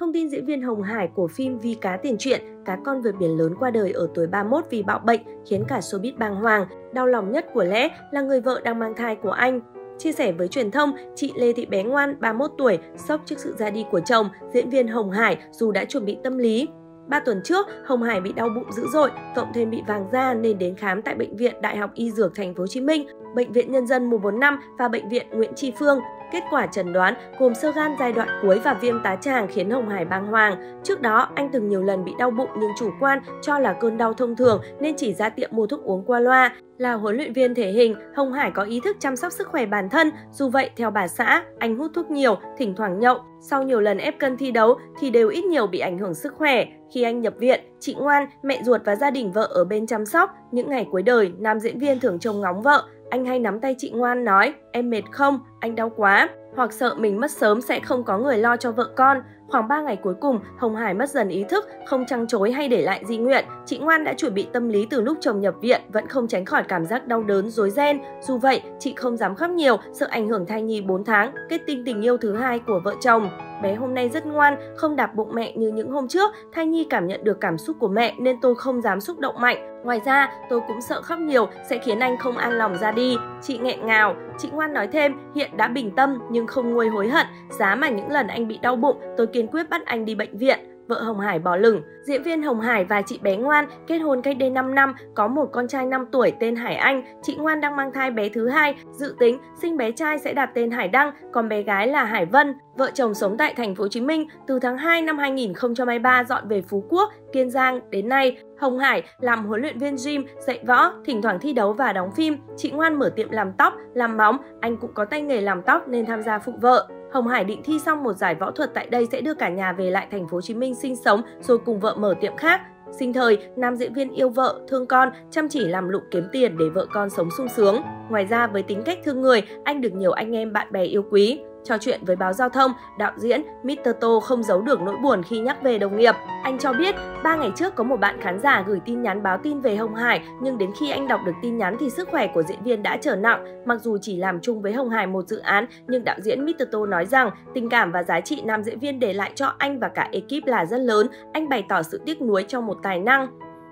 Thông tin diễn viên Hồng Hải của phim Vì Cá Tiền Truyện, Cá Con Vượt Biển Lớn qua đời ở tuổi 31 vì bạo bệnh khiến cả showbiz bàng hoàng. Đau lòng nhất của lẽ là người vợ đang mang thai của anh. Chia sẻ với truyền thông, chị Lê Thị Bé Ngoan, 31 tuổi, sốc trước sự ra đi của chồng, diễn viên Hồng Hải dù đã chuẩn bị tâm lý. 3 tuần trước, Hồng Hải bị đau bụng dữ dội, cộng thêm bị vàng da nên đến khám tại Bệnh viện Đại học Y Dược Thành phố Hồ Chí Minh, Bệnh viện Nhân dân 115 và Bệnh viện Nguyễn Tri Phương. Kết quả chẩn đoán gồm xơ gan giai đoạn cuối và viêm tá tràng khiến Hồng Hải bàng hoàng. Trước đó, anh từng nhiều lần bị đau bụng nhưng chủ quan cho là cơn đau thông thường nên chỉ ra tiệm mua thuốc uống qua loa. Là huấn luyện viên thể hình, Hồng Hải có ý thức chăm sóc sức khỏe bản thân. Dù vậy, theo bà xã, anh hút thuốc nhiều, thỉnh thoảng nhậu. Sau nhiều lần ép cân thi đấu thì đều ít nhiều bị ảnh hưởng sức khỏe. Khi anh nhập viện, chị Ngoan, mẹ ruột và gia đình vợ ở bên chăm sóc. Những ngày cuối đời, nam diễn viên thường trông ngóng vợ. Anh hay nắm tay chị Ngoan nói, em mệt không, anh đau quá, hoặc sợ mình mất sớm sẽ không có người lo cho vợ con. Khoảng 3 ngày cuối cùng, Hồng Hải mất dần ý thức, không trăng trối hay để lại di nguyện. Chị Ngoan đã chuẩn bị tâm lý từ lúc chồng nhập viện, vẫn không tránh khỏi cảm giác đau đớn, rối ren. Dù vậy, chị không dám khóc nhiều, sợ ảnh hưởng thai nhi 4 tháng, kết tinh tình yêu thứ hai của vợ chồng. Bé hôm nay rất ngoan, không đạp bụng mẹ như những hôm trước. Thai nhi cảm nhận được cảm xúc của mẹ nên tôi không dám xúc động mạnh. Ngoài ra, tôi cũng sợ khóc nhiều sẽ khiến anh không an lòng ra đi. Chị nghẹn ngào. Chị Ngoan nói thêm, hiện đã bình tâm nhưng không nguôi hối hận. Giá mà những lần anh bị đau bụng, tôi kiên quyết bắt anh đi bệnh viện. Vợ Hồng Hải bỏ lửng. Diễn viên Hồng Hải và chị Bé Ngoan kết hôn cách đây 5 năm, có một con trai 5 tuổi tên Hải Anh. Chị Ngoan đang mang thai bé thứ hai, dự tính sinh bé trai sẽ đặt tên Hải Đăng, còn bé gái là Hải Vân. Vợ chồng sống tại thành phố Hồ Chí Minh, từ tháng 2 năm 2023 dọn về Phú Quốc, Kiên Giang đến nay. Hồng Hải làm huấn luyện viên gym, dạy võ, thỉnh thoảng thi đấu và đóng phim. Chị Ngoan mở tiệm làm tóc, làm móng, anh cũng có tay nghề làm tóc nên tham gia phụ vợ. Hồng Hải định thi xong một giải võ thuật tại đây sẽ đưa cả nhà về lại thành phố Hồ Chí Minh sinh sống rồi cùng vợ mở tiệm khác. Sinh thời, nam diễn viên yêu vợ, thương con, chăm chỉ làm lụng kiếm tiền để vợ con sống sung sướng. Ngoài ra, với tính cách thương người, anh được nhiều anh em bạn bè yêu quý. Trò chuyện với báo Giao thông, đạo diễn Mr. Tô không giấu được nỗi buồn khi nhắc về đồng nghiệp. Anh cho biết, 3 ngày trước có một bạn khán giả gửi tin nhắn báo tin về Hồng Hải, nhưng đến khi anh đọc được tin nhắn thì sức khỏe của diễn viên đã trở nặng. Mặc dù chỉ làm chung với Hồng Hải một dự án, nhưng đạo diễn Mr. Tô nói rằng tình cảm và giá trị nam diễn viên để lại cho anh và cả ekip là rất lớn. Anh bày tỏ sự tiếc nuối cho một tài năng.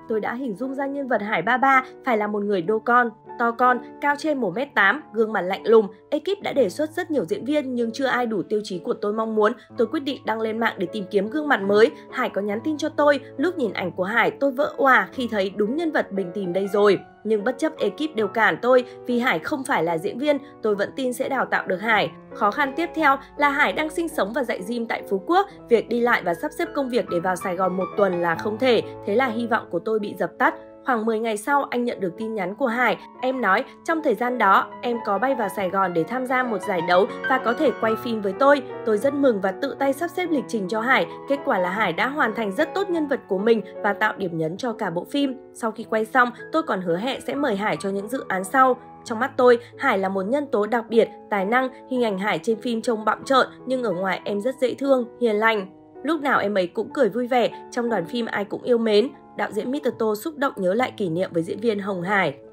Tôi đã hình dung ra nhân vật Hải 33 phải là một người đô con, to con, cao trên 1m8, gương mặt lạnh lùng. Ekip đã đề xuất rất nhiều diễn viên nhưng chưa ai đủ tiêu chí của tôi mong muốn. Tôi quyết định đăng lên mạng để tìm kiếm gương mặt mới. Hải có nhắn tin cho tôi, lúc nhìn ảnh của Hải tôi vỡ òa khi thấy đúng nhân vật mình tìm đây rồi. Nhưng bất chấp ekip đều cản tôi vì Hải không phải là diễn viên, tôi vẫn tin sẽ đào tạo được Hải. Khó khăn tiếp theo là Hải đang sinh sống và dạy gym tại Phú Quốc. Việc đi lại và sắp xếp công việc để vào Sài Gòn một tuần là không thể, thế là hy vọng của tôi bị dập tắt. Khoảng 10 ngày sau, anh nhận được tin nhắn của Hải. Em nói, trong thời gian đó, em có bay vào Sài Gòn để tham gia một giải đấu và có thể quay phim với tôi. Tôi rất mừng và tự tay sắp xếp lịch trình cho Hải. Kết quả là Hải đã hoàn thành rất tốt nhân vật của mình và tạo điểm nhấn cho cả bộ phim. Sau khi quay xong, tôi còn hứa hẹn sẽ mời Hải cho những dự án sau. Trong mắt tôi, Hải là một nhân tố đặc biệt, tài năng. Hình ảnh Hải trên phim trông bặm trợn nhưng ở ngoài em rất dễ thương, hiền lành. Lúc nào em ấy cũng cười vui vẻ, trong đoàn phim ai cũng yêu mến. Đạo diễn Mr. Tô xúc động nhớ lại kỷ niệm với diễn viên Hồng Hải.